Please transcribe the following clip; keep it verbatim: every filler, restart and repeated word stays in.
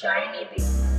Shaynee.